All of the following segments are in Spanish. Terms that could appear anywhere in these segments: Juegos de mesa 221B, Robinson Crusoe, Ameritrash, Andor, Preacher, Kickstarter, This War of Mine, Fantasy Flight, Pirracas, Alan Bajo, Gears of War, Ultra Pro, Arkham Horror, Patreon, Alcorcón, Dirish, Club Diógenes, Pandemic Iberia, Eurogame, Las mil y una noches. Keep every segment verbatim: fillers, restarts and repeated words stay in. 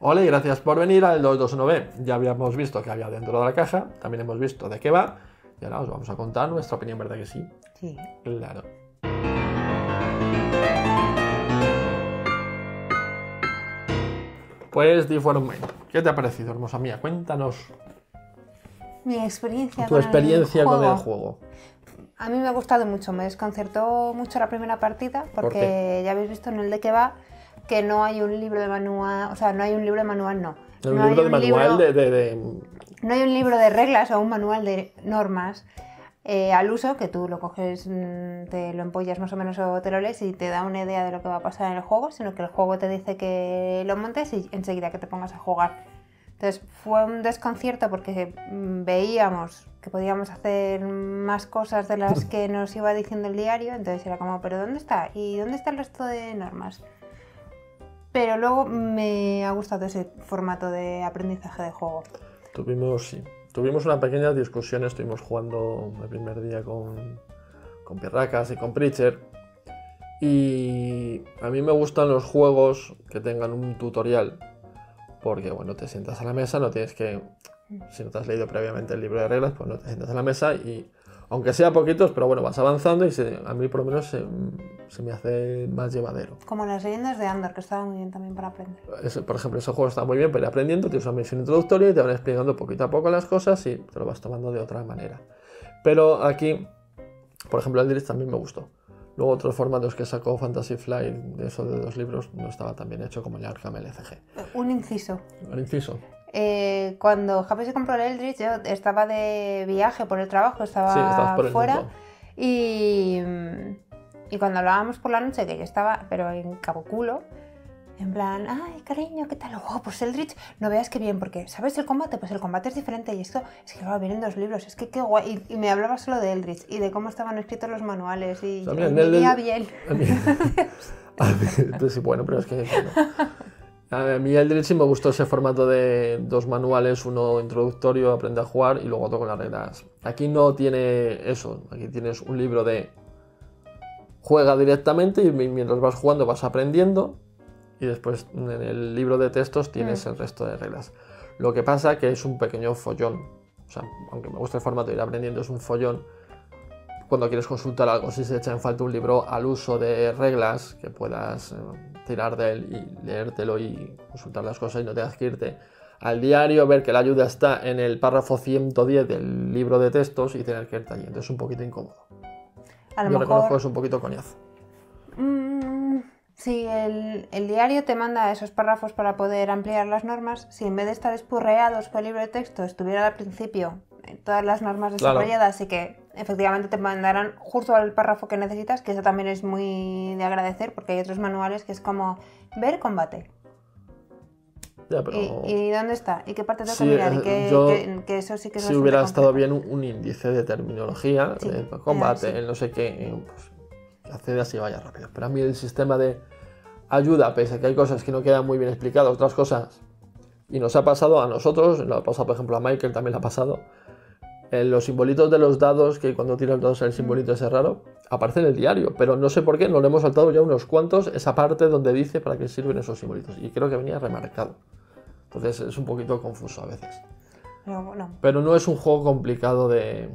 Hola y gracias por venir al dos dos uno B. Ya habíamos visto que había dentro de la caja, también hemos visto de qué va, y ahora os vamos a contar nuestra opinión, ¿verdad que sí? Sí. Claro. Pues This War of Mine, ¿qué te ha parecido, hermosa mía? Cuéntanos. Mi experiencia tu con experiencia el juego. con el juego. A mí me ha gustado mucho, me desconcertó mucho la primera partida, porque ¿Por ya habéis visto en el de que va que no hay un libro de manual, o sea, no hay un libro de manual, no. No, no, libro hay, de un manual libro, de, de, de... no hay un libro de reglas o un manual de normas eh, al uso, que tú lo coges, te lo empollas más o menos o te lo lees y te da una idea de lo que va a pasar en el juego, sino que el juego te dice que lo montes y enseguida que te pongas a jugar. Entonces fue un desconcierto porque veíamos que podíamos hacer más cosas de las que nos iba diciendo el diario, entonces era como, ¿pero dónde está? ¿Y dónde está el resto de normas? Pero luego me ha gustado ese formato de aprendizaje de juego. Tuvimos, sí, tuvimos una pequeña discusión, estuvimos jugando el primer día con, con Pirracas y con Preacher, y a mí me gustan los juegos que tengan un tutorial. Porque, bueno, te sientas a la mesa, no tienes que... Si no te has leído previamente el libro de reglas, pues no te sientas a la mesa y... Aunque sea poquitos, pero bueno, vas avanzando y se, a mí por lo menos se, se me hace más llevadero. Como las leyendas de Andor, que estaban muy bien también para aprender. Eso, por ejemplo, esos juegos están muy bien para ir aprendiendo, tienes una misión introductoria y te van explicando poquito a poco las cosas y te lo vas tomando de otra manera. Pero aquí, por ejemplo, el Dirish también me gustó. Luego otros formatos que sacó Fantasy Flight, de esos de dos libros, no estaba tan bien hecho como el Arkham L C G. Un inciso. Un inciso. Eh, cuando Javi se compró el Eldritch, yo estaba de viaje por el trabajo, estaba sí, fuera. Y, y cuando hablábamos por la noche, que yo estaba, pero en caboculo, en plan, ay, cariño, ¿qué tal? Oh, pues Eldritch, no veas qué bien, porque ¿sabes el combate? Pues el combate es diferente y esto, es que claro, vienen dos libros, es que qué guay. Y, y me hablaba solo de Eldritch y de cómo estaban escritos los manuales y yo me veía bien. A mí, a mí, pues sí, bueno, pero es que... No. A mí Eldritch sí me gustó ese formato de dos manuales, uno introductorio, aprende a jugar, y luego otro con las reglas. Aquí no tiene eso, aquí tienes un libro de... Juega directamente y mientras vas jugando vas aprendiendo. Y después en el libro de textos tienes mm. el resto de reglas. Lo que pasa que es un pequeño follón. O sea, aunque me gusta el formato de ir aprendiendo, es un follón. Cuando quieres consultar algo, si se echa en falta un libro al uso de reglas, que puedas eh, tirar de él y leértelo y consultar las cosas y no tengas que irte al diario, ver que la ayuda está en el párrafo ciento diez del libro de textos y tener que irte allí. Entonces es un poquito incómodo. A lo Yo mejor... reconozco que es un poquito coñazo. Mm. Si el, el diario te manda esos párrafos para poder ampliar las normas, si en vez de estar espurreados por el libro de texto estuviera al principio todas las normas desarrolladas, claro. Y que efectivamente te mandarán justo al párrafo que necesitas, que eso también es muy de agradecer, porque hay otros manuales que es como ver combate. Ya, pero... ¿Y, ¿Y dónde está? ¿Y qué parte tengo que sí, mirar? ¿Y que, yo, que, que eso sí que es si hubiera estado bien un, un índice de terminología, sí, de combate, claro, sí. No sé qué... Pues, accede así vaya rápido, pero a mí el sistema de ayuda, pese a que hay cosas que no quedan muy bien explicadas, otras cosas, y nos ha pasado a nosotros, lo ha pasado por ejemplo a Michael, también lo ha pasado, eh, los simbolitos de los dados, que cuando tiras dados el simbolito ese raro, aparece en el diario, pero no sé por qué, nos lo hemos saltado ya unos cuantos, esa parte donde dice para qué sirven esos simbolitos, y creo que venía remarcado, entonces es un poquito confuso a veces. Pero, bueno. Pero no es un juego complicado de,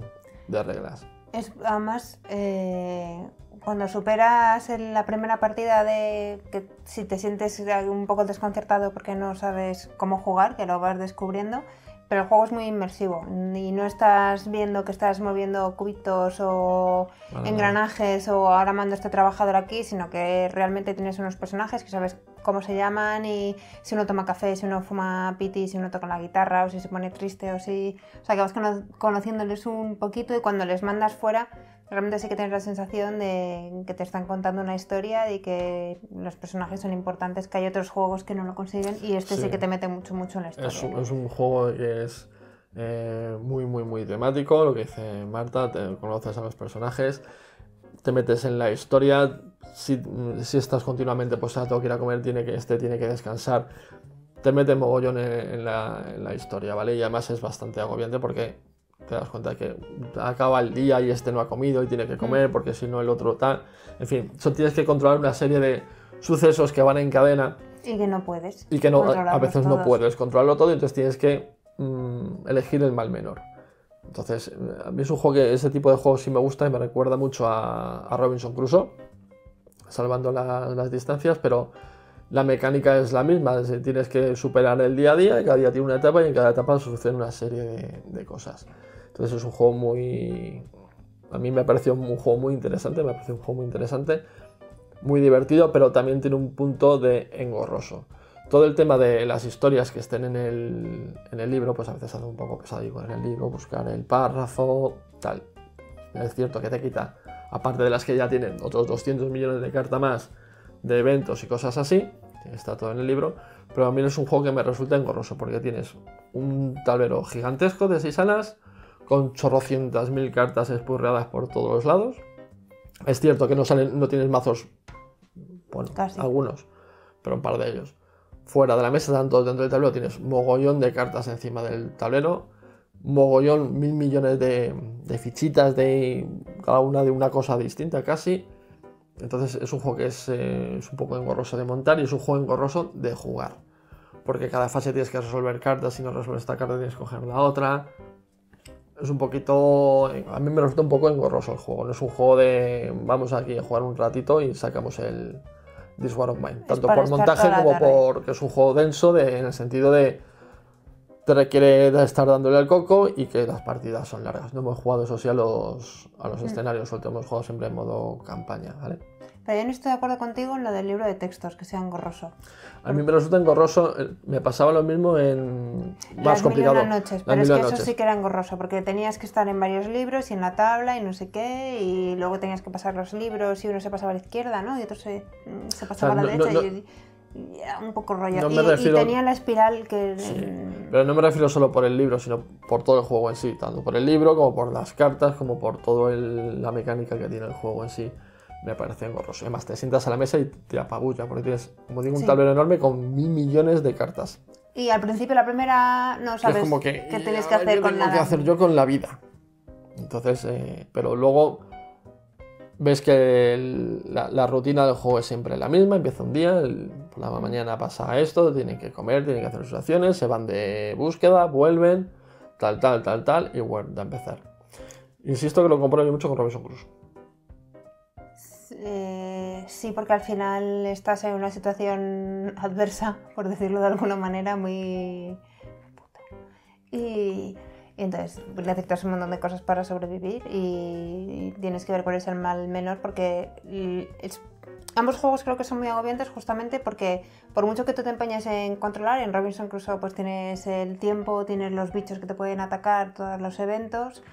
de reglas. Es, además, eh, cuando superas en la primera partida de que si te sientes un poco desconcertado porque no sabes cómo jugar, que lo vas descubriendo, pero el juego es muy inmersivo y no estás viendo que estás moviendo cubitos o bueno, engranajes no. O ahora mando a este trabajador aquí, sino que realmente tienes unos personajes que sabes cómo se llaman y si uno toma café, si uno fuma piti, si uno toca la guitarra o si se pone triste o si... O sea, que vas cono conociéndoles un poquito y cuando les mandas fuera realmente sí que tienes la sensación de que te están contando una historia y que los personajes son importantes, que hay otros juegos que no lo consiguen y este sí, sí que te mete mucho, mucho en la historia. Es un, es un juego que es eh, muy, muy, muy temático, lo que dice Marta, te conoces a los personajes, te metes en la historia, si, si estás continuamente posada, tengo que ir a comer, tiene que, este tiene que descansar, te mete mogollón en, en, la, en la historia, ¿vale? Y además es bastante agobiante porque te das cuenta que acaba el día y este no ha comido y tiene que comer porque si no el otro tal... En fin, tienes que controlar una serie de sucesos que van en cadena Y que no puedes. Y que no, a veces todos. no puedes controlarlo todo, y entonces tienes que mmm, elegir el mal menor. Entonces, a mí es un juego que ese tipo de juegos sí me gusta y me recuerda mucho a, a Robinson Crusoe, salvando la, las distancias, pero la mecánica es la misma. Es decir, tienes que superar el día a día, y cada día tiene una etapa, y en cada etapa suceden una serie de, de cosas. Entonces es un juego muy... A mí me pareció un juego muy interesante, me pareció un juego muy interesante, muy divertido, pero también tiene un punto de engorroso. Todo el tema de las historias que estén en el, en el libro, pues a veces hace un poco pesadillo en el libro, buscar el párrafo, tal. Es cierto que te quita, aparte de las que ya tienen otros doscientos millones de cartas más, de eventos y cosas así, está todo en el libro, pero también es un juego que me resulta engorroso, porque tienes un tablero gigantesco de seis alas, con chorrocientas mil cartas espurreadas por todos los lados. Es cierto que no salen, no tienes mazos, bueno, Casi. algunos, pero un par de ellos. Fuera de la mesa, tanto dentro del tablero, tienes mogollón de cartas encima del tablero, mogollón, mil millones de, de fichitas, de cada una de una cosa distinta casi. Entonces es un juego que es, eh, es un poco engorroso de montar, y es un juego engorroso de jugar, porque cada fase tienes que resolver cartas, si no resuelves esta carta tienes que coger la otra. Es un poquito... A mí me resulta un poco engorroso el juego. No es un juego de... Vamos aquí a jugar un ratito y sacamos el This War of Mine. Tanto por montaje como por... que es un juego denso de, en el sentido de... Te requiere de estar dándole al coco, y que las partidas son largas. No hemos jugado, eso sí, a los, a los mm. escenarios. Solo hemos jugado siempre en modo campaña, ¿vale? Pero yo no estoy de acuerdo contigo en lo del libro de textos, que sea engorroso. A mí me resulta engorroso, me pasaba lo mismo en... Más complicado. Las mil y una noches, pero es que eso sí que era engorroso, porque tenías que estar en varios libros y en la tabla y no sé qué, y luego tenías que pasar los libros, y uno se pasaba a la izquierda, ¿no? Y otro se, se pasaba o sea, a la no, derecha, no, no, y, y era un poco rollo. No y, refiero... y tenía la espiral que... Sí, pero no me refiero solo por el libro, sino por todo el juego en sí, tanto por el libro como por las cartas, como por toda la mecánica que tiene el juego en sí. Me parece engorroso. Además, te sientas a la mesa y te apabulla, porque tienes, como digo, un sí. tablero enorme con mil millones de cartas. Y al principio, la primera, no sabes qué tienes que hacer con la vida. ¿Qué tengo que hacer yo con la vida? Entonces, eh, pero luego ves que el, la, la rutina del juego es siempre la misma. Empieza un día, el, por la mañana pasa esto, tienen que comer, tienen que hacer sus acciones, se van de búsqueda, vuelven, tal, tal, tal, tal, y vuelven a empezar. Insisto que lo comparo yo mucho con Robinson Crusoe. Eh, sí, porque al final estás en una situación adversa, por decirlo de alguna manera, muy... Puta. Y, y entonces necesitas un montón de cosas para sobrevivir, y, y tienes que ver cuál es el mal menor, porque es, ambos juegos creo que son muy agobiantes, justamente porque por mucho que tú te empeñes en controlar, en Robinson Crusoe pues tienes el tiempo, tienes los bichos que te pueden atacar, todos los eventos...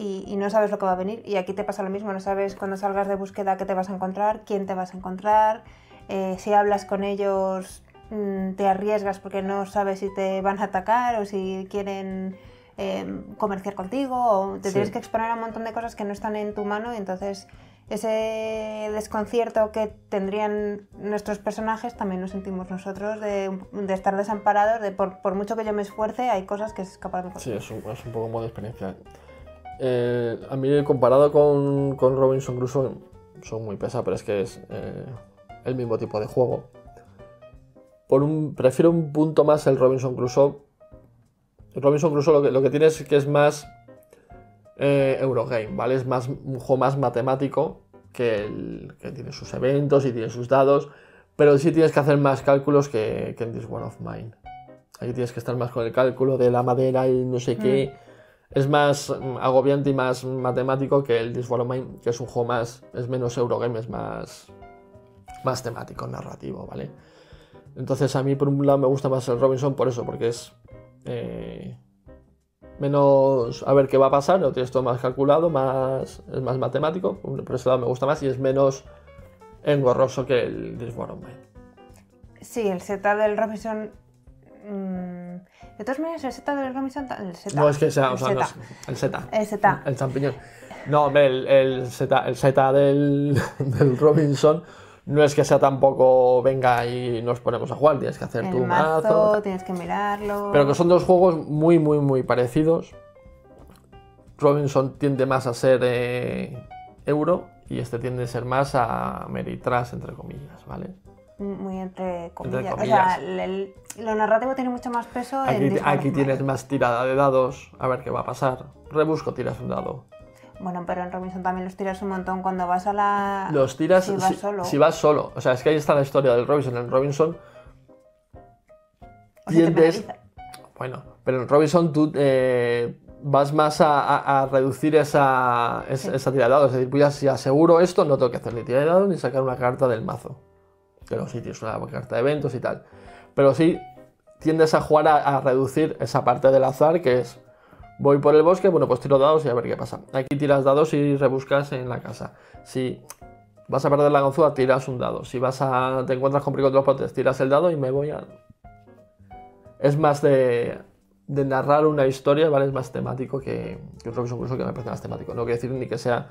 Y, y no sabes lo que va a venir, y aquí te pasa lo mismo, no sabes cuando salgas de búsqueda qué te vas a encontrar, quién te vas a encontrar, eh, si hablas con ellos mmm, te arriesgas porque no sabes si te van a atacar o si quieren eh, comerciar contigo, o te sí. tienes que exponer a un montón de cosas que no están en tu mano, y entonces ese desconcierto que tendrían nuestros personajes también lo sentimos nosotros, de, de estar desamparados, de por, por mucho que yo me esfuerce hay cosas que se escapan de mí. Sí, es un, es un poco modo de experiencia. Eh, a mí, comparado con, con Robinson Crusoe, son muy pesados, pero es que es eh, el mismo tipo de juego. Por un, prefiero un punto más el Robinson Crusoe. El Robinson Crusoe lo que, lo que tiene es que es más eh, Eurogame, ¿vale? Es más, un juego más matemático, que, el, que tiene sus eventos y tiene sus dados, pero sí tienes que hacer más cálculos que, que en This One of Mine. Aquí tienes que estar más con el cálculo de la madera y no sé mm. qué. Es más agobiante y más matemático que el This War of Mine, que es un juego más... Es menos Eurogame, es más, más temático, narrativo, ¿vale? Entonces a mí por un lado me gusta más el Robinson por eso, porque es... Eh, menos... A ver qué va a pasar, lo tienes todo más calculado, más, es más matemático. Por ese lado me gusta más, y es menos engorroso que el This War of Mine. Sí, el Z del Robinson... Mmm... De todas maneras, el Z del Robinson... El Z. No, es que sea... O sea, el Z. No, el Z. El, Zeta. el champiñón. No, hombre, el, el Z, el Z del, del Robinson no es que sea tampoco... Venga, y nos ponemos a jugar. Tienes que hacer el tu mazo, mazo... Tienes que mirarlo... Pero que son dos juegos muy, muy, muy parecidos. Robinson tiende más a ser eh, euro, y este tiende a ser más a Ameritrash, entre comillas, ¿vale? muy entre comillas. Entre comillas. O sea, el, lo narrativo tiene mucho más peso. Aquí, en aquí tienes más tirada de dados, a ver qué va a pasar. Rebusco, tiras un dado. Bueno, pero en Robinson también los tiras un montón cuando vas a la... Los tiras si vas, si, solo. Si vas solo. O sea, es que ahí está la historia del Robinson. En Robinson... O tiendes... Bueno, pero en Robinson tú eh, vas más a, a, a reducir esa, es, sí. esa tirada de dados. Es decir, pues ya, si aseguro esto, no tengo que hacer ni tirada de dados ni sacar una carta del mazo. Pero sí tienes una carta de eventos y tal. Pero sí tiendes a jugar a, a reducir esa parte del azar que es... Voy por el bosque, bueno, pues tiro dados y a ver qué pasa. Aquí tiras dados y rebuscas en la casa. Si vas a perder la ganzúa, tiras un dado. Si vas a te encuentras con otros potes, tiras el dado y me voy a... Es más de, de narrar una historia, ¿vale? Es más temático que, que Robinson Crusoe, que me parece más temático. No quiero decir ni que sea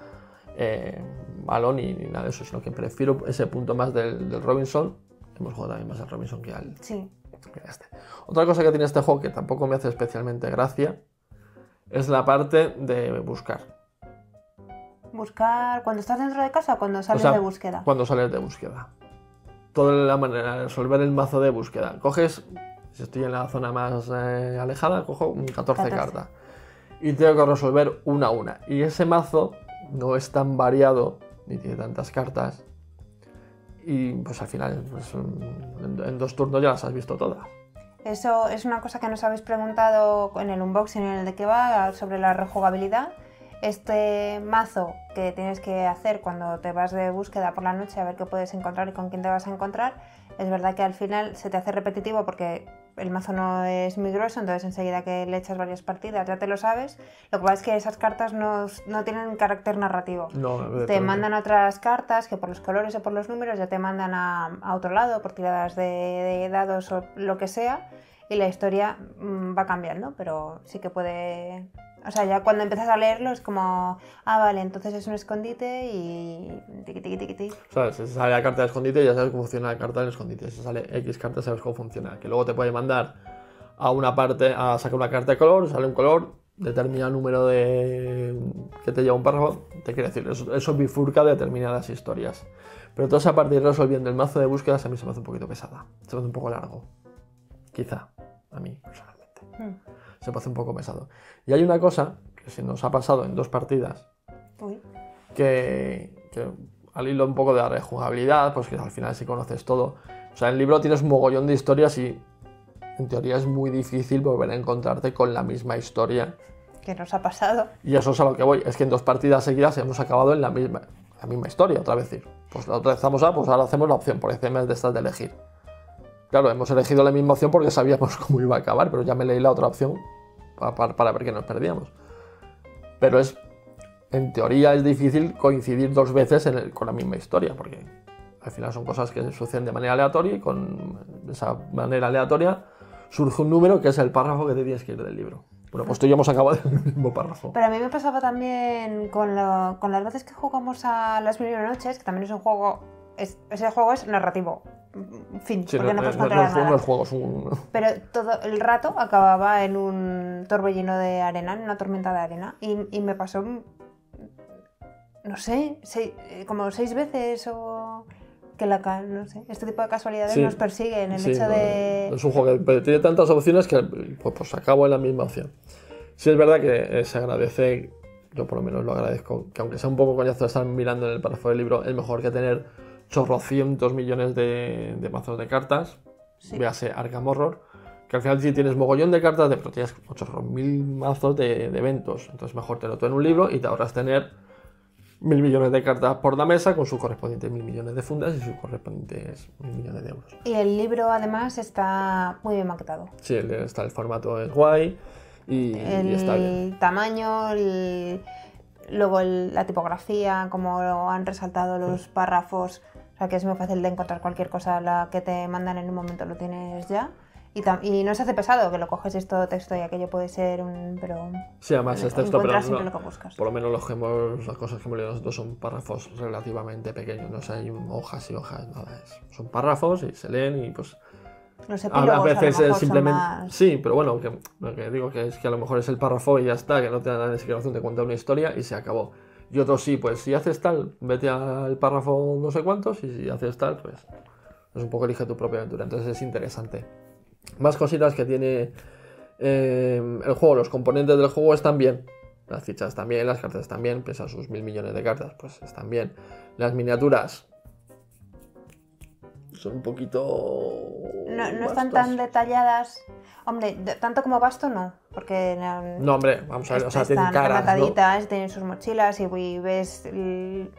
eh, malo ni, ni nada de eso, sino que prefiero ese punto más del, del Robinson. Hemos jugado también más al Robinson que al... Sí. Que este. Otra cosa que tiene este juego que tampoco me hace especialmente gracia... Es la parte de buscar. ¿Buscar cuando estás dentro de casa o cuando sales o sea, de búsqueda? Cuando sales de búsqueda. Toda la manera de resolver el mazo de búsqueda. Coges, si estoy en la zona más eh, alejada, cojo catorce cartas. Y tengo que resolver una a una. Y ese mazo no es tan variado, ni tiene tantas cartas. Y pues al final, pues, en, en dos turnos ya las has visto todas. Eso es una cosa que nos habéis preguntado en el unboxing, en el de que va, sobre la rejugabilidad. Este mazo que tienes que hacer cuando te vas de búsqueda por la noche a ver qué puedes encontrar y con quién te vas a encontrar, es verdad que al final se te hace repetitivo porque el mazo no es muy grueso, entonces enseguida que le echas varias partidas ya te lo sabes. Lo que pasa es que esas cartas no, no tienen carácter narrativo. No, te mandan otras cartas que por los colores o por los números ya te mandan a, a otro lado, por tiradas de, de dados o lo que sea, y la historia va cambiando, pero sí que puede... O sea, ya cuando empiezas a leerlo es como... Ah, vale, entonces es un escondite y... Tiqui, tiqui, tiqui, tiqui. ¿Sabes? Si sale la carta de escondite ya sabes cómo funciona la carta del escondite. Si sale X carta sabes cómo funciona. Que luego te puede mandar a una parte... A sacar una carta de color, sale un color, determina el número de... Que te lleva un párrafo. Te quiero decir, eso, eso bifurca determinadas historias. Pero toda esa parte de ir resolviendo el mazo de búsquedas a mí se me hace un poquito pesada. Se me hace un poco largo. Quizá. A mí, personalmente. Hmm. Se pasa un poco pesado. Y hay una cosa que se nos ha pasado en dos partidas, Uy. Que, que al hilo un poco de la rejugabilidad, pues que al final si conoces todo, o sea, en el libro tienes un mogollón de historias y en teoría es muy difícil volver a encontrarte con la misma historia. Que nos ha pasado. Y eso es a lo que voy, es que en dos partidas seguidas hemos acabado en la misma, la misma historia, otra vez decir, pues la otra vez estamos a, pues ahora hacemos la opción, por ejemplo, de estas de elegir. Claro, hemos elegido la misma opción porque sabíamos cómo iba a acabar, pero ya me leí la otra opción para, para, para ver qué nos perdíamos. Pero es, en teoría es difícil coincidir dos veces en el, con la misma historia, porque al final son cosas que suceden de manera aleatoria y con esa manera aleatoria surge un número que es el párrafo que te tienes que ir del libro. Bueno, pues tú ya hemos acabado el mismo párrafo. Pero a mí me pasaba también con, lo, con las veces que jugamos a Las mil y una noches, que también es un juego, es, ese juego es narrativo. Fin, sí, porque no, no puedes controlar no, no, nada. Juego, un... Pero todo el rato acababa en un torbellino de arena, en una tormenta de arena. Y, y me pasó, no sé, seis, como seis veces o... Que la, no sé, este tipo de casualidades sí, nos persiguen. El sí, hecho no, de... Es un juego que tiene tantas opciones que pues, pues acabo en la misma opción. Sí, es verdad que eh, se agradece, yo por lo menos lo agradezco, que aunque sea un poco coñazo estar mirando en el párrafo del libro, es mejor que tener... chorrocientos millones de, de mazos de cartas, sí. Véase Arkham Horror, que al final sí tienes mogollón de cartas, de, pero tienes ochocientos mil mazos de, de eventos, entonces mejor te lo en un libro y te ahorras tener mil millones de cartas por la mesa con sus correspondientes mil millones de fundas y sus correspondientes mil millones de euros. Y el libro además está muy bien maquetado. Sí, el, está, el formato es guay y, el y está bien. El tamaño, el... Luego el, la tipografía, como lo han resaltado los sí. párrafos, o sea que es muy fácil de encontrar cualquier cosa, la que te mandan en un momento lo tienes ya. Y, tam, y no se hace pesado, que lo coges y es todo texto y aquello puede ser un... Pero sí, además es texto, pero no, lo que buscas. Por lo menos los que hemos, las cosas que hemos leído nosotros son párrafos relativamente pequeños, no o sea, hay hojas y hojas, nada, es, son párrafos y se leen y pues... Los epílogos, a veces a lo mejor simplemente... son más... Sí, pero bueno, que, lo que digo que es que a lo mejor es el párrafo y ya está, que no te dan ni siquiera opción de contar una historia y se acabó. Y otros sí, pues si haces tal, vete al párrafo no sé cuántos y si haces tal, pues... Es un poco elige tu propia aventura, entonces es interesante. Más cositas que tiene eh, el juego, los componentes del juego están bien. Las fichas están bien, las cartas están bien, pese a sus mil millones de cartas, pues están bien. Las miniaturas son un poquito... No, no están tan detalladas. Hombre, de, tanto como vasto no, porque... No, no hombre, vamos a ver, o sea, tienen caras, mataditas, ¿no? Tienen sus mochilas y ves el,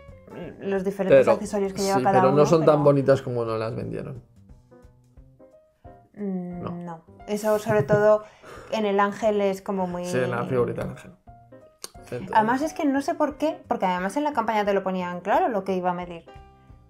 los diferentes pero, accesorios que lleva sí, cada pero uno. Pero no son pero... tan bonitas como no las vendieron. Mm, no. no, eso sobre todo en el ángel es como muy... Sí, en la figurita del ángel. Entonces... Además es que no sé por qué, porque además en la campaña te lo ponían claro lo que iba a medir.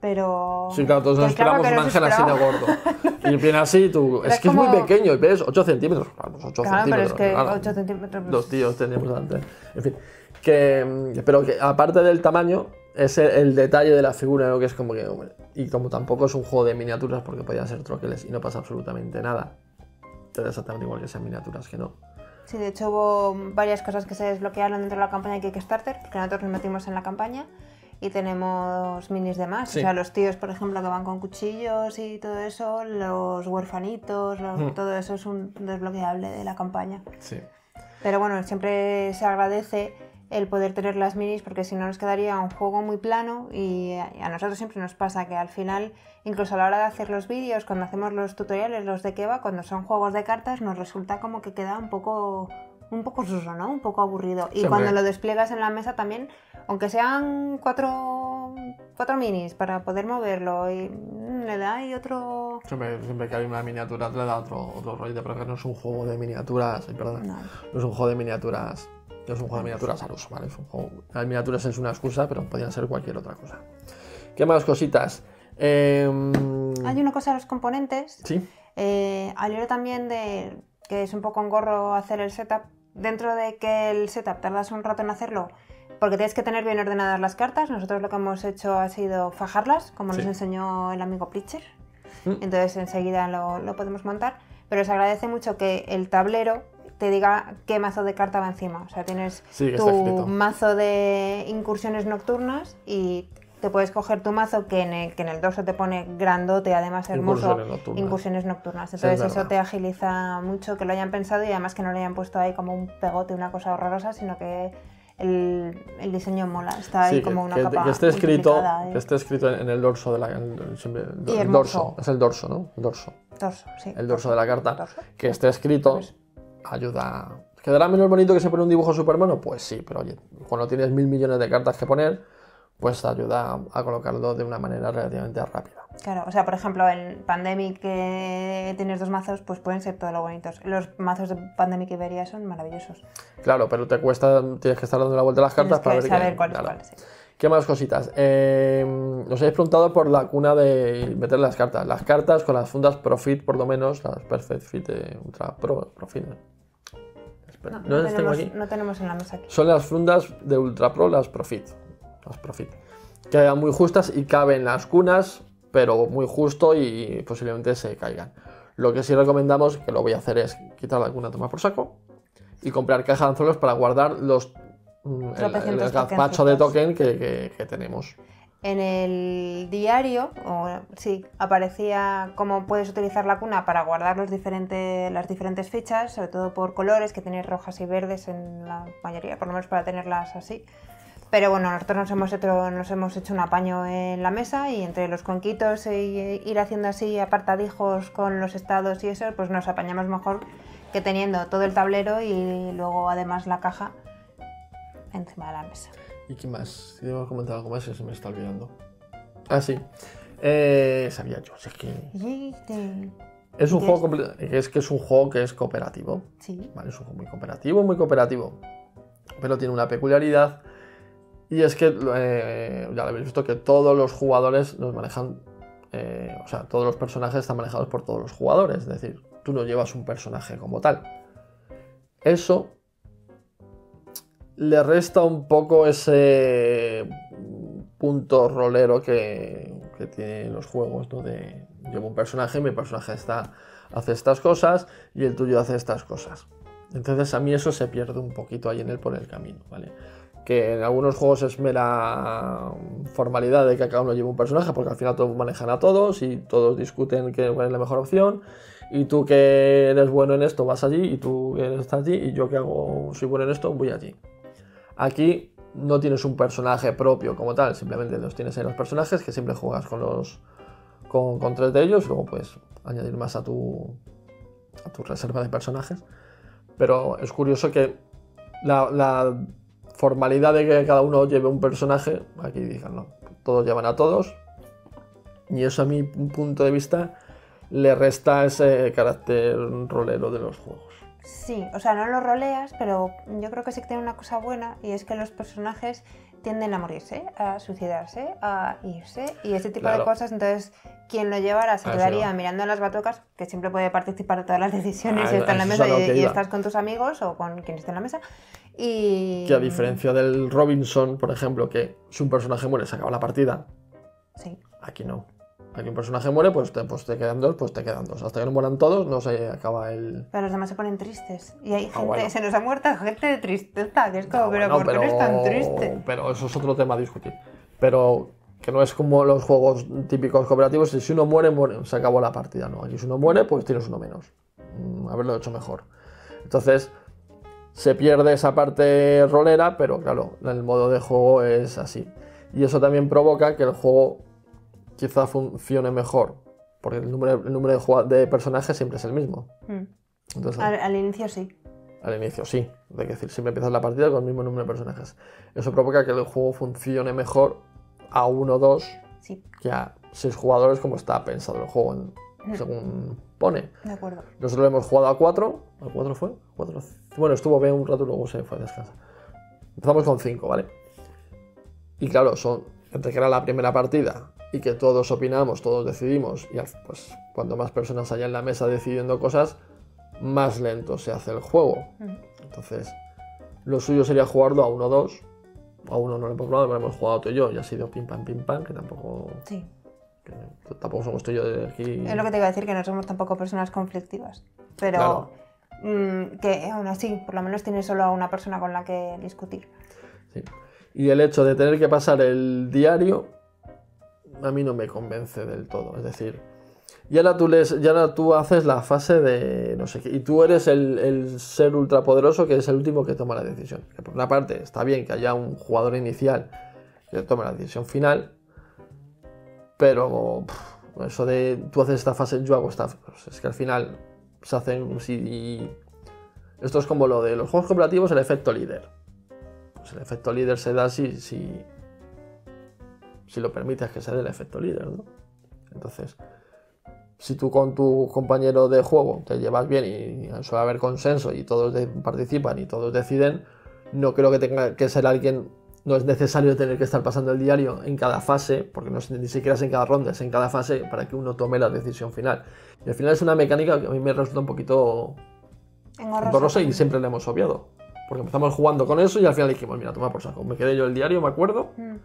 Pero... Sí, claro, todos nos esperamos un ángel así de gordo. Y viene así, tú... Pero es que como... es muy pequeño, y ves ocho centímetros. Vamos, ocho claro, centímetros. Pero es que nada. ocho centímetros... Pues... Dos tíos teníamos antes. En fin, que... Pero que aparte del tamaño, es el, el detalle de la figura, ¿no? Que es como que... Bueno, y como tampoco es un juego de miniaturas, porque podían ser troqueles y no pasa absolutamente nada. Te da exactamente igual que sean miniaturas que no. Sí, de hecho hubo varias cosas que se desbloquearon dentro de la campaña de Kickstarter, porque nosotros nos metimos en la campaña. Y tenemos minis de más, sí. O sea, los tíos, por ejemplo, que van con cuchillos y todo eso, los huerfanitos, los, mm. todo eso es un desbloqueable de la campaña. Sí. Pero bueno, siempre se agradece el poder tener las minis, porque si no nos quedaría un juego muy plano, y a nosotros siempre nos pasa que al final, incluso a la hora de hacer los vídeos, cuando hacemos los tutoriales, los de qué va, cuando son juegos de cartas, nos resulta como que queda un poco... un poco suso, ¿no? Un poco aburrido. Y sí, cuando hombre. Lo despliegas en la mesa también, aunque sean cuatro, cuatro minis para poder moverlo, y le da y otro... Siempre, siempre que hay una miniatura le da otro, otro rollo, pero que no es un juego de miniaturas, perdón, no. no es un juego de miniaturas, no es un juego de miniaturas al uso, ¿vale? Es un juego, las miniaturas es una excusa, pero podrían ser cualquier otra cosa. ¿Qué más cositas? Eh... Hay una cosa de los componentes. Sí. Eh, al hilo también de que es un poco engorro hacer el setup. Dentro de que el setup tardas un rato en hacerlo, porque tienes que tener bien ordenadas las cartas. Nosotros lo que hemos hecho ha sido fajarlas, como sí. nos enseñó el amigo Preacher. Mm. Entonces enseguida lo, lo podemos montar. Pero se agradece mucho que el tablero te diga qué mazo de carta va encima. O sea, tienes sí, tu mazo de incursiones nocturnas y te puedes coger tu mazo que en el, que en el dorso te pone grandote, además hermoso, incursiones nocturnas. Incursiones nocturnas. Entonces sí, es eso te agiliza mucho que lo hayan pensado y además que no lo hayan puesto ahí como un pegote, una cosa horrorosa, sino que el, el diseño mola, está ahí sí, como una que, capa que esté escrito, ¿eh? Que esté escrito en el dorso de la... En, siempre, el, el dorso, es el dorso, ¿no? El dorso. Dorso, sí. El dorso de la carta. Dorso. Que esté escrito pues... ayuda... ¿Quedará menos bonito que se pone un dibujo supermano? Pues sí, pero oye, cuando tienes mil millones de cartas que poner... pues te ayuda a colocarlo de una manera relativamente rápida. Claro, o sea, por ejemplo, en Pandemic que tienes dos mazos, pues pueden ser todo lo bonitos. Los mazos de Pandemic Iberia son maravillosos. Claro, pero te cuesta, tienes que estar dando la vuelta a las cartas para ver saber cuál es cuál, sí. ¿Qué más cositas? Eh, os habéis preguntado por la cuna de meter las cartas. Las cartas con las fundas Profit, por lo menos, las Perfect Fit eh, Ultra Pro, Profit, Espera, no, no, no, tenemos, tengo aquí. no tenemos en la mesa aquí. Son las fundas de Ultra Pro, las Profit. Las Profit, que eran muy justas y caben las cunas, pero muy justo y posiblemente se caigan. Lo que sí recomendamos, que lo voy a hacer, es quitar la cuna, tomar por saco y comprar caja de anzuelos para guardar los el, el, el gazpacho de token que, que, que tenemos. En el diario, o, sí, aparecía cómo puedes utilizar la cuna para guardar los diferentes, las diferentes fichas, sobre todo por colores, que tenéis rojas y verdes en la mayoría, por lo menos para tenerlas así. Pero bueno, nosotros nos hemos, hecho, nos hemos hecho un apaño en la mesa y entre los cuenquitos e ir haciendo así apartadijos con los estados y eso, pues nos apañamos mejor que teniendo todo el tablero y luego además la caja encima de la mesa. ¿Y qué más? Si debemos comentar algo más, se me está olvidando. Ah, sí. Eh, sabía yo, si es que... Es un, juego es, que es un juego que es cooperativo. Sí. Vale, es un juego muy cooperativo, muy cooperativo. Pero tiene una peculiaridad... Y es que, eh, ya lo habéis visto, que todos los jugadores los manejan, eh, o sea, todos los personajes están manejados por todos los jugadores, es decir, tú no llevas un personaje como tal. Eso le resta un poco ese punto rolero que, que tienen los juegos, ¿no? De llevo un personaje, mi personaje está, hace estas cosas y el tuyo hace estas cosas. Entonces a mí eso se pierde un poquito ahí en él por el camino, ¿vale? que en algunos juegos es mera formalidad de que cada uno lleve un personaje, porque al final todos manejan a todos y todos discuten qué es la mejor opción, y tú que eres bueno en esto vas allí, y tú que eres allí, y yo que hago soy bueno en esto voy allí. Aquí no tienes un personaje propio como tal, simplemente los tienes en los personajes, que siempre juegas con los con, con tres de ellos, luego puedes añadir más a tu, a tu reserva de personajes. Pero es curioso que la, la formalidad de que cada uno lleve un personaje, aquí digan, no, todos llevan a todos, y eso a mi punto de vista le resta ese carácter rolero de los juegos. Sí, o sea, no lo roleas, pero yo creo que sí que tiene una cosa buena, y es que los personajes tienden a morirse, a suicidarse, a irse y ese tipo claro. de cosas. Entonces, quien lo llevara se quedaría mirando en las batucas, que siempre puede participar de todas las decisiones, ah, si está en la mesa y, y estás con tus amigos o con quien esté en la mesa. Y que a diferencia del Robinson, por ejemplo, que si un personaje muere se acaba la partida. Sí. Aquí no. Aquí un personaje muere, pues te, pues te quedan dos, pues te quedan dos. Hasta que no mueran todos, no se acaba el... Pero los demás se ponen tristes. Y hay gente... Ah, bueno. Se nos ha muerto gente de tristeza, que es como, no, pero bueno, ¿por qué pero... eres tan triste? Pero eso es otro tema a discutir. Pero que no es como los juegos típicos cooperativos, si uno muere, muere, se acabó la partida, ¿no? Aquí si uno muere, pues tienes uno menos. Haberlo hecho mejor. Entonces, se pierde esa parte rolera, pero claro, el modo de juego es así. Y eso también provoca que el juego... quizá funcione mejor, porque el número, el número de, de personajes siempre es el mismo. Mm. Entonces, al, al inicio sí. Al inicio sí, es decir, siempre empiezas la partida con el mismo número de personajes. Eso provoca que el juego funcione mejor a uno o dos sí. que a seis jugadores, como está pensado el juego, en, mm. según pone. De acuerdo. Nosotros hemos jugado a cuatro, ¿a cuatro fue? Cuatro, bueno, estuvo bien un rato y luego se fue a descansar. Empezamos con cinco, ¿vale? Y claro, son, entre que era la primera partida y que todos opinamos, todos decidimos, y pues cuanto más personas haya en la mesa decidiendo cosas, más lento se hace el juego. Entonces, lo suyo sería jugarlo a uno o dos. A uno no le hemos probado, lo hemos jugado tú y yo, y ha sido pim pam, pim pam, que tampoco... Sí. Que tampoco somos tú y yo de aquí... Es lo que te iba a decir, que no somos tampoco personas conflictivas, pero claro. mmm, que aún así, por lo menos tienes solo a una persona con la que discutir. Sí. Y el hecho de tener que pasar el diario... a mí no me convence del todo, es decir, ya ahora tú, lees, ya ahora tú haces la fase de no sé qué, y tú eres el, el ser ultrapoderoso que es el último que toma la decisión. Que por una parte está bien que haya un jugador inicial que tome la decisión final, pero pff, eso de tú haces esta fase, yo hago esta pues es que al final se hacen... Si, y esto es como lo de los juegos cooperativos, el efecto líder. Pues el efecto líder se da si... si Si lo permites que sea el efecto líder, ¿no? Entonces, si tú con tu compañero de juego te llevas bien y suele haber consenso y todos participan y todos deciden, no creo que tenga que ser alguien... No es necesario tener que estar pasando el diario en cada fase, porque no es, ni siquiera es en cada ronda, es en cada fase para que uno tome la decisión final. Y al final es una mecánica que a mí me resulta un poquito engorrosa y siempre la hemos obviado. Porque empezamos jugando con eso y al final dijimos, mira, toma por saco, me quedé yo el diario, me acuerdo... Mm.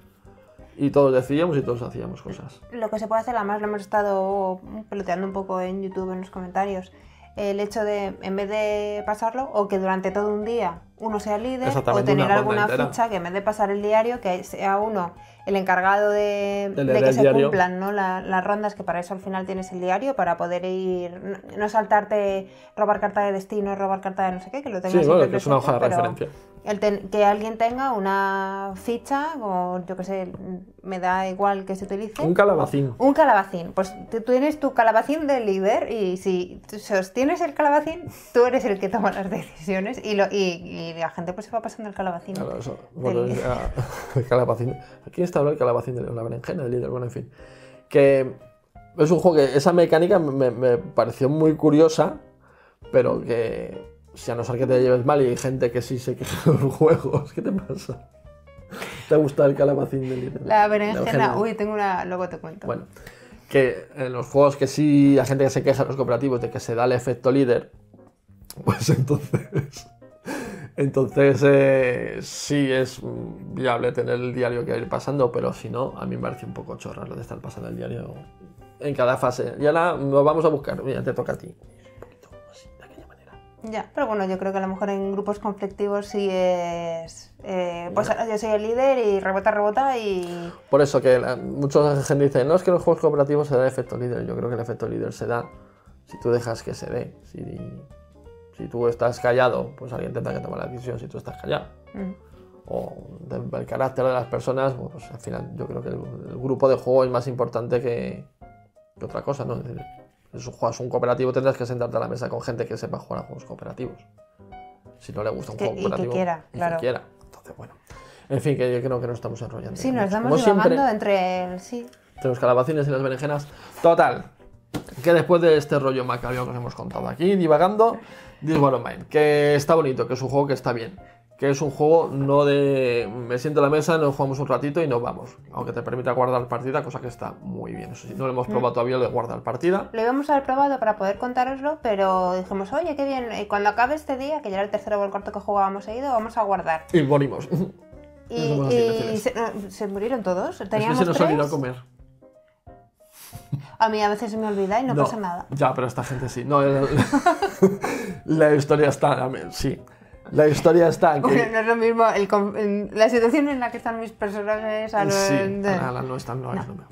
Y todos decidíamos y todos hacíamos cosas. Lo que se puede hacer, además lo hemos estado peloteando un poco en YouTube, en los comentarios, el hecho de, en vez de pasarlo, o que durante todo un día uno sea líder, o tener alguna entera. Ficha que en vez de pasar el diario, que sea uno el encargado de, de, de que se diario. Cumplan, ¿no? La, las rondas, que para eso al final tienes el diario, para poder ir, no saltarte, robar carta de destino, robar carta de no sé qué, que lo tengas. Sí, bueno, que es una hoja de referencia. El ten, que alguien tenga una ficha, o yo que sé, me da igual que se utilice. Un calabacín. Un calabacín. Pues tú tienes tu calabacín de líder, y si sostienes el calabacín, tú eres el que toma las decisiones, y, lo, y, y la gente pues se va pasando el calabacín. Claro, eso. Bueno, el, el calabacín. Aquí está el calabacín de la berenjena, del líder. Bueno, en fin. Que es un juego que esa mecánica me, me pareció muy curiosa, pero que... Si a no ser que te lleves mal, y hay gente que sí se queja de los juegos. ¿Qué te pasa? ¿Te gusta el calabacín de líder? La berenjena. Uy, tengo una... Luego te cuento. Bueno, que en los juegos que sí hay gente que se queja, los cooperativos, de que se da el efecto líder, pues entonces... Entonces eh, sí es viable tener el diario que ir pasando, pero si no, a mí me parece un poco chorra lo de estar pasando el diario en cada fase. Y ahora nos vamos a buscar. Mira, te toca a ti. Ya, pero bueno, yo creo que a lo mejor en grupos conflictivos sí es... Eh, pues bueno, yo soy el líder y rebota, rebota y... Por eso que la, mucha gente dice, no, es que en los juegos cooperativos se da el efecto líder. Yo creo que el efecto líder se da si tú dejas que se dé. Si, si tú estás callado, pues alguien tendrá que tomar la decisión si tú estás callado. Mm. O el carácter de las personas, pues al final yo creo que el, el grupo de juego es más importante que, que otra cosa, ¿no? Es decir, si juegas un cooperativo tendrás que sentarte a la mesa con gente que sepa jugar a juegos cooperativos. Si no le gusta un que, juego cooperativo. Y que quiera, y claro. Que quiera. Entonces, bueno. En fin, que yo creo que nos estamos enrollando. Sí, nos estamos divagando entre el... Sí. Entre los calabacines y las berenjenas. Total, que después de este rollo macabro que os hemos contado aquí, divagando, This War of Mine, que está bonito, que es un juego que está bien. Que es un juego no de... me siento a la mesa, nos jugamos un ratito y nos vamos. Aunque te permita guardar partida, cosa que está muy bien. Eso sí, no lo hemos probado mm. todavía lo de guardar partida. Lo íbamos a haber probado para poder contároslo, pero dijimos, oye, qué bien, y cuando acabe este día, que ya era el tercero o el cuarto que jugábamos seguido, vamos a guardar. Y morimos. Y, y se, se murieron todos. Teníamos es que se nos tres. Olvidó comer. A mí a veces se me olvida y no, no pasa nada. Ya, pero esta gente sí. No, la, la, la historia está... sí. La historia está... Que... Bueno, no es lo mismo el, la situación en la que están mis personajes a lo sí, de... a la no están, no, no. Es lo mismo.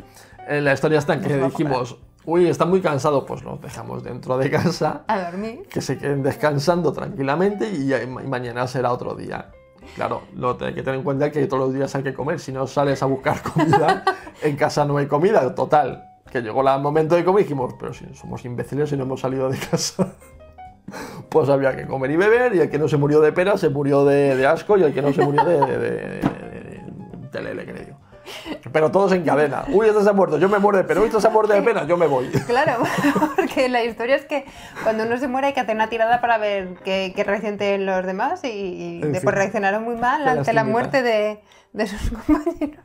Eh, la historia está en que dijimos, uy, están muy cansados, pues los dejamos dentro de casa. A dormir. Que se queden descansando tranquilamente y, ya, y mañana será otro día. Claro, lo hay que tener en cuenta que todos los días hay que comer. Si no sales a buscar comida, en casa no hay comida, total. Que llegó el momento de comer y dijimos, pero si somos imbéciles y no hemos salido de casa... Pues había que comer y beber, y el que no se murió de pera se murió de, de asco, y el que no se murió de, de, de, de, de lele, creo. Pero todos en cadena. Uy, este se ha muerto, yo me muero de pera. Uy, este se ha muerto de pera, yo me voy. Claro, porque la historia es que cuando uno se muere hay que hacer una tirada para ver qué, qué reaccionan los demás, y, y después fin, reaccionaron muy mal ante la muerte de, de sus compañeros.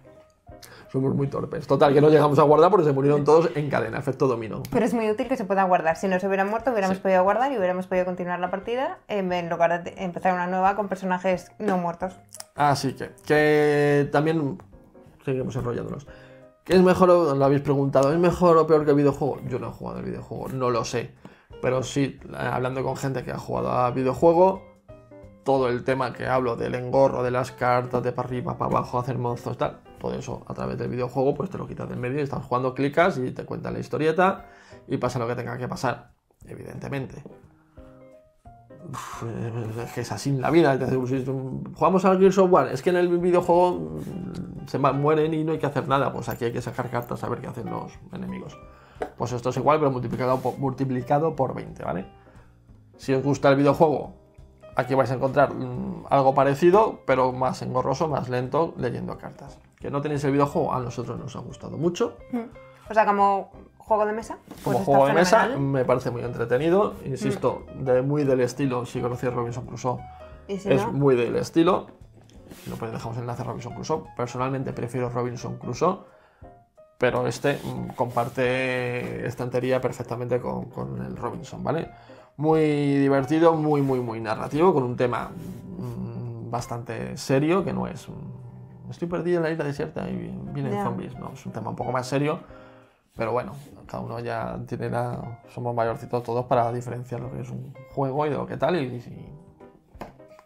Somos muy torpes. Total, que no llegamos a guardar porque se murieron todos en cadena, efecto dominó. Pero es muy útil que se pueda guardar. Si no se hubieran muerto, hubiéramos sí. podido guardar y hubiéramos podido continuar la partida en lugar de empezar una nueva con personajes no muertos. Así que, que también seguimos enrollándonos. ¿Qué es mejor? Lo habéis preguntado. ¿Es mejor o peor que el videojuego? Yo no he jugado al videojuego, no lo sé. Pero sí, hablando con gente que ha jugado a videojuego... todo el tema que hablo del engorro, de las cartas, de para arriba, para abajo, hacer monzos, tal, todo eso a través del videojuego, pues te lo quitas del medio y estás jugando, clicas y te cuentan la historieta y pasa lo que tenga que pasar, evidentemente. Uf, es que es así en la vida. Si jugamos al Gears of War, es que en el videojuego se mueren y no hay que hacer nada, pues aquí hay que sacar cartas a ver qué hacen los enemigos. Pues esto es igual, pero multiplicado, multiplicado por veinte, ¿vale? Si os gusta el videojuego, aquí vais a encontrar mmm, algo parecido, pero más engorroso, más lento, leyendo cartas. Que no tenéis el videojuego, a nosotros nos ha gustado mucho. Mm. O sea, como juego de mesa. Pues como está juego de fenomenal. Mesa, me parece muy entretenido. Insisto, mm. de, muy del estilo, si conocéis Robinson Crusoe, si es no? muy del estilo. Si no, pues dejamos el enlace a Robinson Crusoe. Personalmente prefiero Robinson Crusoe, pero este mmm, comparte estantería perfectamente con, con el Robinson, ¿vale? Muy divertido, muy, muy, muy narrativo, con un tema mmm, bastante serio, que no es... Mmm, estoy perdido en la isla desierta y vienen yeah. zombies, no, es un tema un poco más serio, pero bueno, cada uno ya tiene la... Somos mayorcitos todos para diferenciar lo que es un juego y de lo que tal, y, y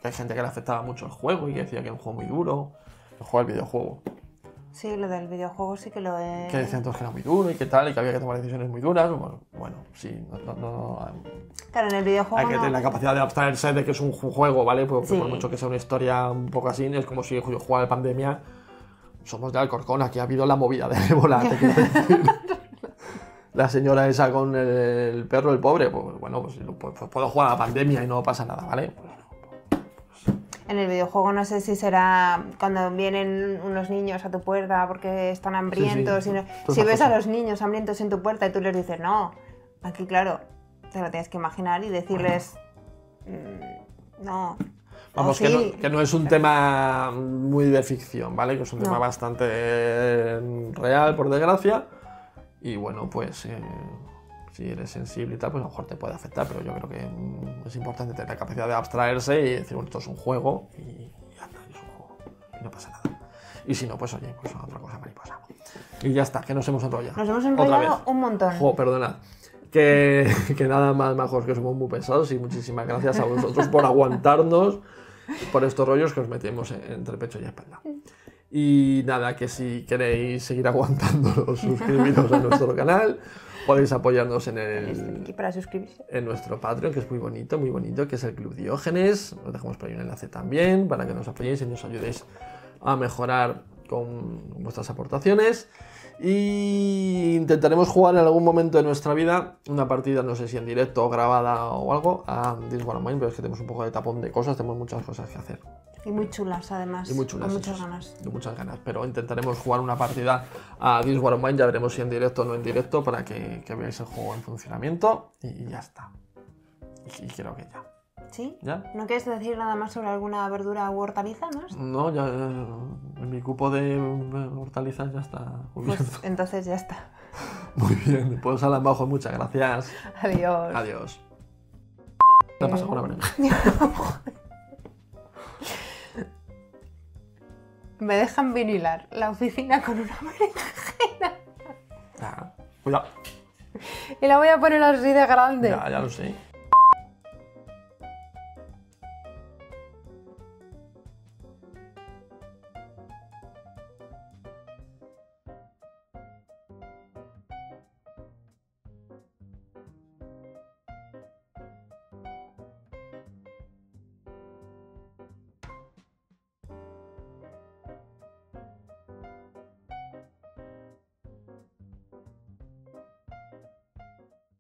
que hay gente que le afectaba mucho el juego y que decía que era un juego muy duro, el juego del videojuego. Sí, lo del videojuego sí que lo es. Que decían todos que era muy duro y que tal, y que había que tomar decisiones muy duras. Bueno, bueno sí, no, no, no... Claro, en el videojuego hay que no... tener la capacidad de abstraerse de que es un juego, ¿vale? Porque sí. Por mucho que sea una historia un poco así, es como si yo jugara Pandemia. Somos de Alcorcón, aquí ha habido la movida de ébola, te quiero decir. La señora esa con el, el perro, el pobre, pues bueno, pues, pues, pues puedo jugar a Pandemia y no pasa nada, ¿vale? Pues, en el videojuego no sé si será cuando vienen unos niños a tu puerta porque están hambrientos. Sí, sí. Y no, si ves a los niños hambrientos en tu puerta y tú les dices, no, aquí claro, te lo tienes que imaginar y decirles, mm, no. Vamos, sí, que, no, que no es un pero... tema muy de ficción, ¿vale? Que es un no. tema bastante eh, real, por desgracia. Y bueno, pues... Eh... Si eres sensible y tal, pues a lo mejor te puede afectar, pero yo creo que es importante tener la capacidad de abstraerse y decir, bueno, esto es un juego y ya está, es un juego y no pasa nada. Y si no, pues oye, pues otra cosa mariposa. Y ya está, que nos hemos enrollado. Nos hemos enrollado un montón. Oh, perdona. que, que nada más majos, que somos muy pesados, y muchísimas gracias a vosotros por aguantarnos por estos rollos que os metemos entre pecho y espalda. Y nada, que si queréis seguir aguantándonos, suscribiros a nuestro canal, podéis apoyarnos en el aquí para suscribirse. En nuestro Patreon, que es muy bonito, muy bonito, que es el Club Diógenes. Os dejamos por ahí un enlace también para que nos apoyéis y nos ayudéis a mejorar con vuestras aportaciones. Y intentaremos jugar en algún momento de nuestra vida una partida, no sé si en directo o grabada o algo, a This War of Mine, pero es que tenemos un poco de tapón de cosas, tenemos muchas cosas que hacer. Y muy chulas, además. Y muy chulas. Con muchas eso, ganas. Y muchas ganas. Pero intentaremos jugar una partida a This War of Mine, ya veremos si en directo o no en directo, para que, que veáis el juego en funcionamiento. Y, y ya está. Y, y creo que ya. ¿Sí? ¿Ya? ¿No quieres decir nada más sobre alguna verdura u hortaliza más? No, ya, ya en mi cupo de hortalizas ya está cubierto. Pues entonces ya está. Muy bien, pues Alan Bajo, muchas gracias. Adiós. Adiós. ¿Te ha pasado una breve? Me dejan vinilar la oficina con una berenjena. Ah, cuidado. Y la voy a poner así de grande. Ya, ya lo sé.